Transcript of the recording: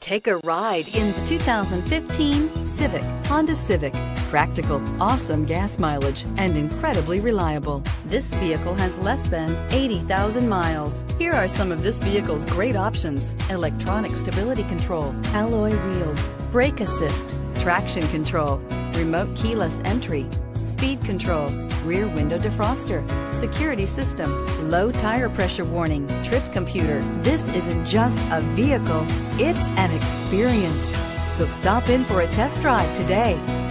Take a ride in the 2015 Civic. Honda Civic. Practical, awesome gas mileage, and incredibly reliable. This vehicle has less than 80,000 miles. Here are some of this vehicle's great options: electronic stability control, alloy wheels, brake assist, traction control, remote keyless entry, speed control, rear window defroster, security system, low tire pressure warning, trip computer. This isn't just a vehicle, it's an experience. So stop in for a test drive today.